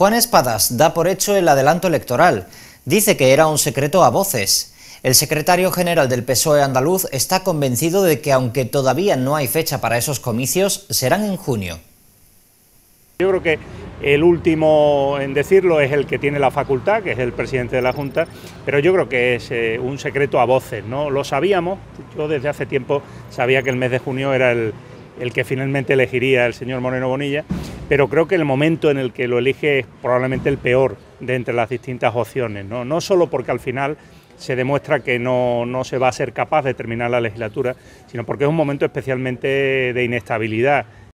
Juan Espadas da por hecho el adelanto electoral. Dice que era un secreto a voces. El secretario general del PSOE andaluz está convencido de que, aunque todavía no hay fecha para esos comicios, serán en junio. Yo creo que el último en decirlo es el que tiene la facultad, que es el presidente de la Junta, pero yo creo que es un secreto a voces, ¿no? Lo sabíamos, yo desde hace tiempo sabía que el mes de junio era el que finalmente elegiría el señor Moreno Bonilla, pero creo que el momento en el que lo elige es probablemente el peor de entre las distintas opciones, ¿no? No solo porque al final se demuestra que no se va a ser capaz de terminar la legislatura, sino porque es un momento especialmente de inestabilidad.